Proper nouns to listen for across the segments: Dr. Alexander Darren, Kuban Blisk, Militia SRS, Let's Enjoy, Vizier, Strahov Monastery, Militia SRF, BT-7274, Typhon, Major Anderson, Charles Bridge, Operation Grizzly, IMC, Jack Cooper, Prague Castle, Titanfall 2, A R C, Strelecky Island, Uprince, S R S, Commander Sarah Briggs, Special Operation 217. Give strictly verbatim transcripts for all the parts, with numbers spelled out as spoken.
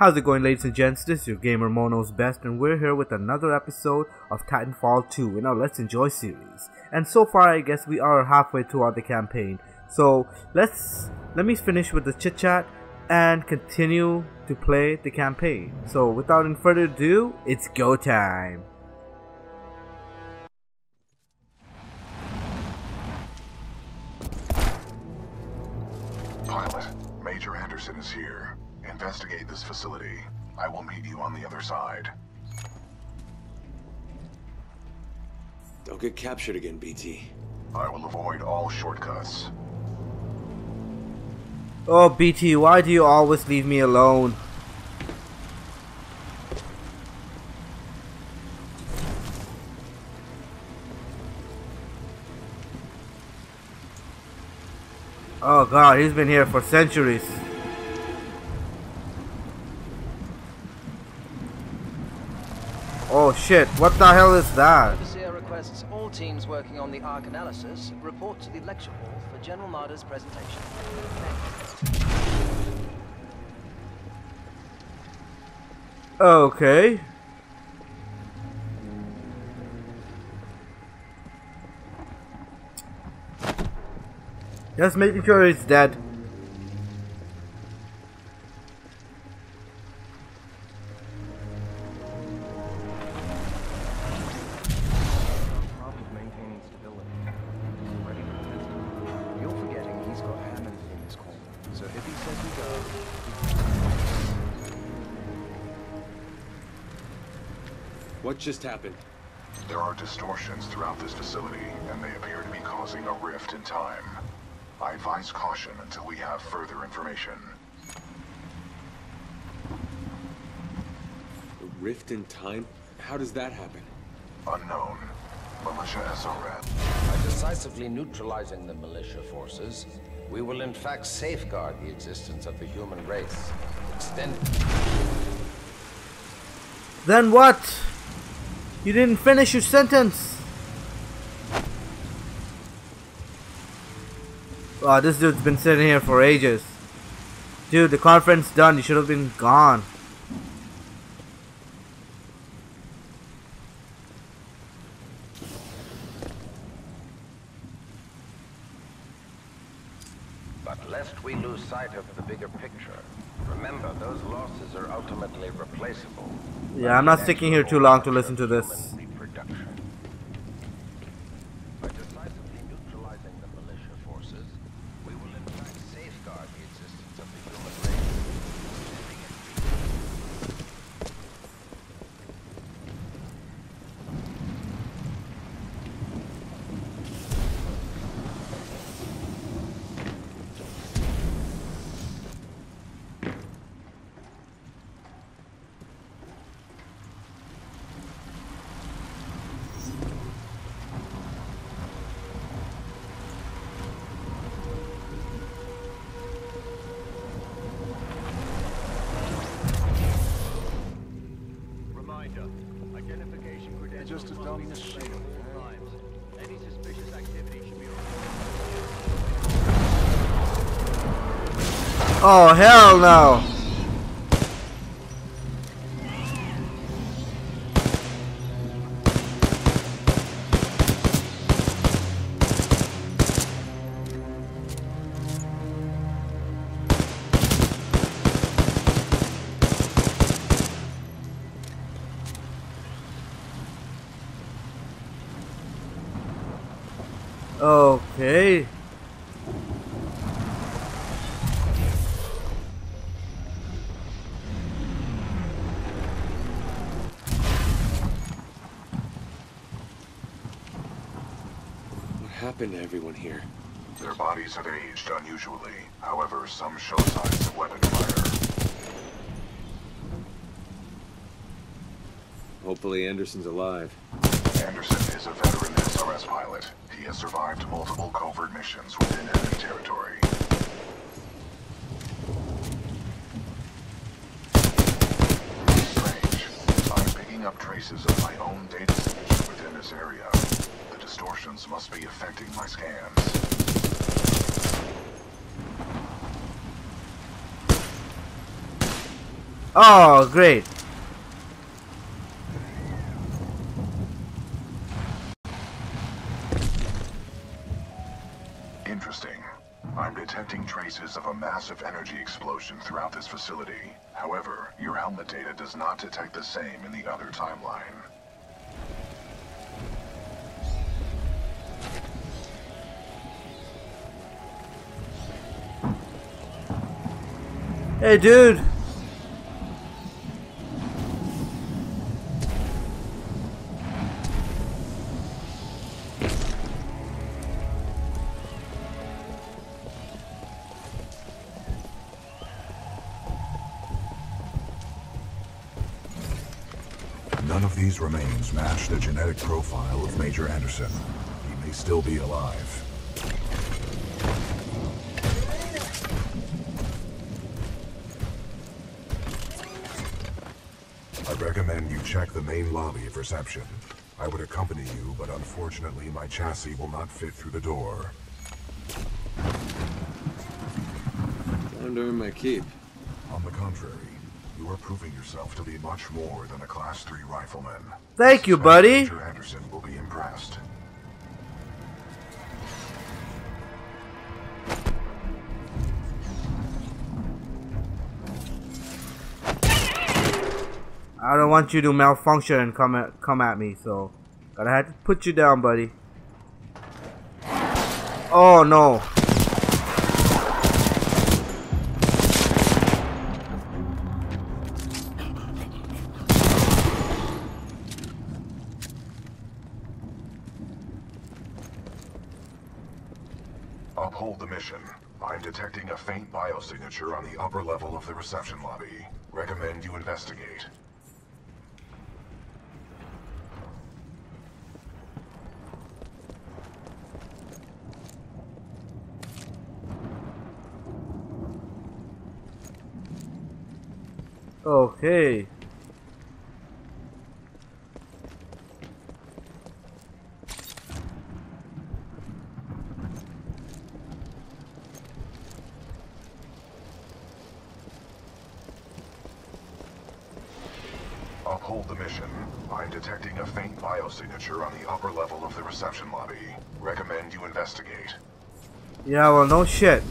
How's it going, ladies and gents? This is your gamer Mono's Best, and we're here with another episode of Titanfall two in our Let's Enjoy series. And so far, I guess we are halfway throughout the campaign. So let's let me finish with the chit chat and continue to play the campaign. So without any further ado, it's go time. Pilot, Major Anderson is here. Investigate this facility. I will meet you on the other side. Don't get captured again, B T. I will avoid all shortcuts. Oh, B T, why do you always leave me alone? Oh god, he's been here for centuries. Oh shit, what the hell is that? Vizier requests all teams working on the A R C analysis report to the lecture hall for General Marder's presentation. Okay. Just making sure he's dead. What just happened? There are distortions throughout this facility, and they appear to be causing a rift in time. I advise caution until we have further information. A rift in time? How does that happen? Unknown. Militia S R F. By decisively neutralizing the militia forces, we will in fact safeguard the existence of the human race. Extend. Then what? You didn't finish your sentence! Wow, this dude's been sitting here for ages. Dude, the conference done. You should have been gone. But lest we lose sight of the bigger picture, remember those losses are ultimately replaceable. Yeah, I'm not sticking here too long to listen to this. By decisively neutralizing the militia forces, we will in fact safeguard the existence of the human Oh, hell no! Okay. Happened to everyone here? Their bodies have aged unusually. However, some show signs of weapon fire. Hopefully Anderson's alive. Anderson is a veteran S R S pilot. He has survived multiple covert missions within enemy territory. Strange. I'm picking up traces of my own data signature within this area. Distortions must be affecting my scans. Oh, great. Interesting. I'm detecting traces of a massive energy explosion throughout this facility. However, your helmet data does not detect the same in the other timeline. Hey, dude. None of these remains match the genetic profile of Major Anderson. He may still be alive. Recommend you check the main lobby of reception. I would accompany you, but unfortunately my chassis will not fit through the door. I'm doing my keep. On the contrary, you are proving yourself to be much more than a class three rifleman. Thank you, buddy. Mister Anderson will be impressed. I don't want you to malfunction and come at, come at me, so gotta have to put you down, buddy. Oh no! Uphold the mission. I'm detecting a faint biosignature on the upper level of the reception lobby. Recommend you investigate. Okay. Uphold the mission. I'm detecting a faint biosignature on the upper level of the reception lobby. Recommend you investigate. Yeah, well, no shit.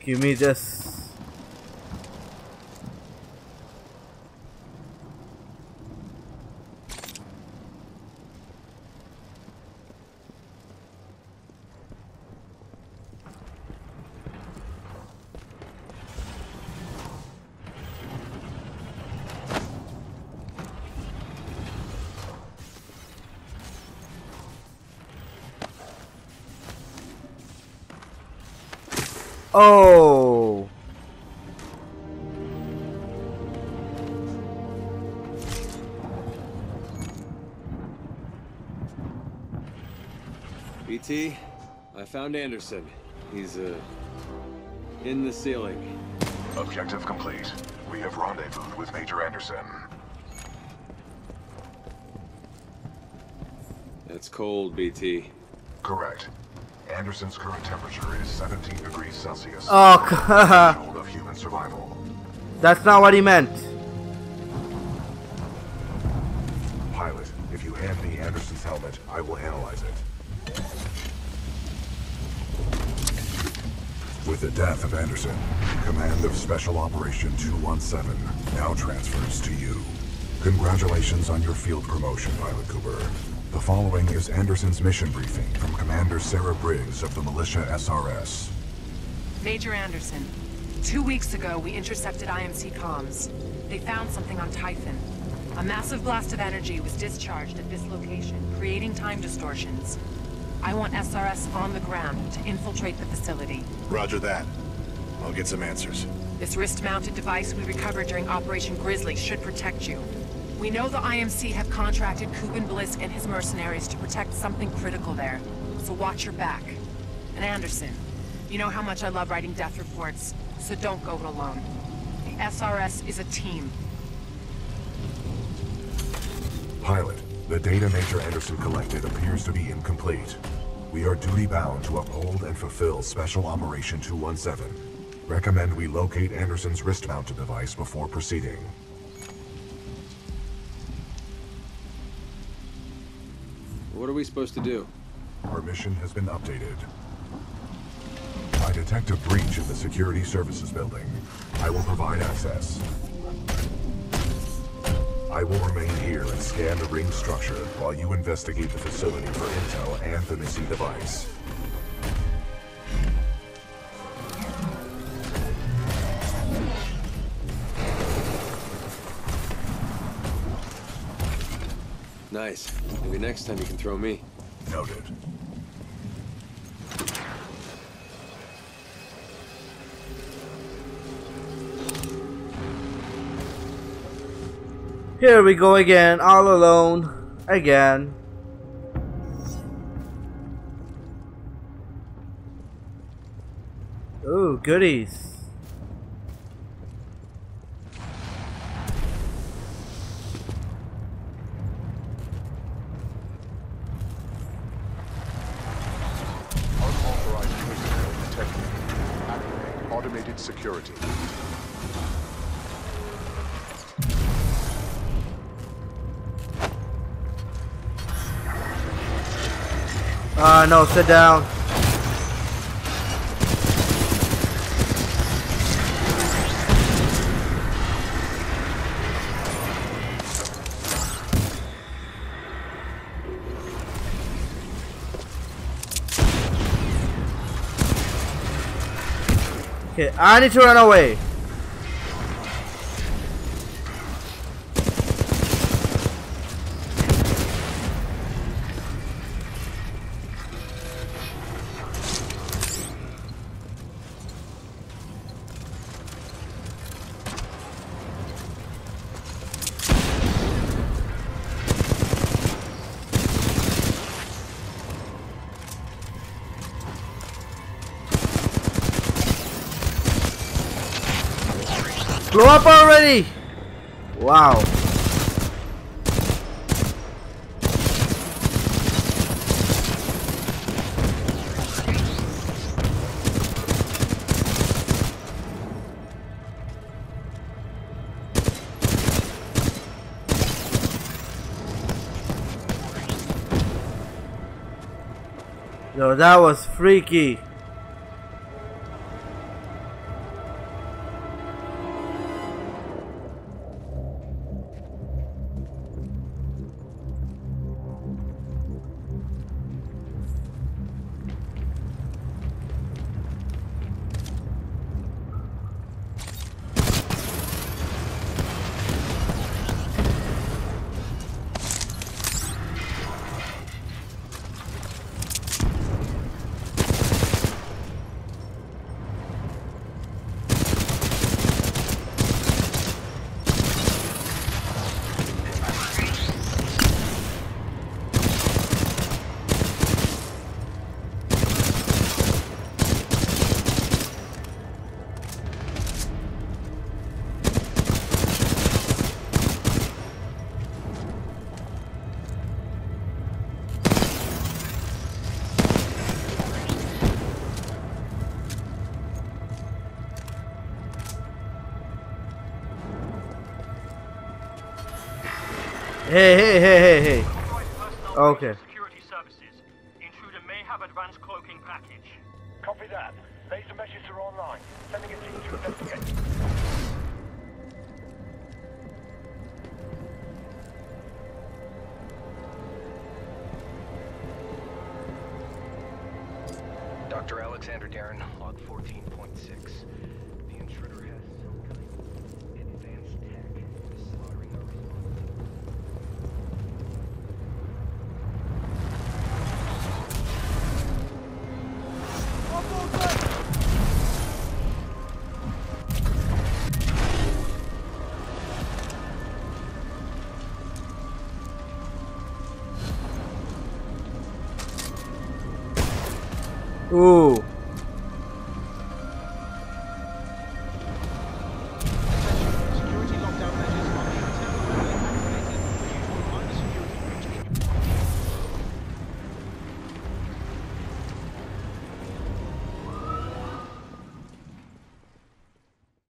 Give me this. Oh. B T, I found Anderson. He's uh, in the ceiling. Objective complete. We have rendezvoused with Major Anderson. That's cold, B T. Correct. Anderson's current temperature is seventeen degrees Celsius. Oh, threshold of human survival. That's not what he meant. Pilot, if you hand me Anderson's helmet, I will analyze it. With the death of Anderson, command of Special Operation two one seven now transfers to you. Congratulations on your field promotion, Pilot Cooper. The following is Anderson's mission briefing from Commander Sarah Briggs of the Militia S R S. Major Anderson, two weeks ago we intercepted I M C comms. They found something on Typhon. A massive blast of energy was discharged at this location, creating time distortions. I want S R S on the ground to infiltrate the facility. Roger that. I'll get some answers. This wrist-mounted device we recovered during Operation Grizzly should protect you. We know the I M C have contracted Kuban Blisk and his mercenaries to protect something critical there, so watch your back. And Anderson, you know how much I love writing death reports, so don't go it alone. The S R S is a team. Pilot, the data Major Anderson collected appears to be incomplete. We are duty-bound to uphold and fulfill Special Operation two one seven. Recommend we locate Anderson's wrist-mounted device before proceeding. What are we supposed to do? Our mission has been updated. I detect a breach in the Security Services building. I will provide access. I will remain here and scan the ring structure while you investigate the facility for intel and the missing device. Nice. Maybe next time you can throw me. Noted. Here we go again, all alone, again. Ooh, goodies. Unauthorized personnel detected. Activating automated security. Ah, uh, no, sit down. Okay, I need to run away. Blow up already! Wow. Yo, that was freaky. Hey, hey, hey, hey, hey. Okay. Security services. Intruder may have advanced cloaking package. Copy that. Laser messages are online. Sending a team to investigate. Doctor Alexander Darren, log fourteen point six. The intruder has some kind of advanced tech. Slaughtering our response. Ooh.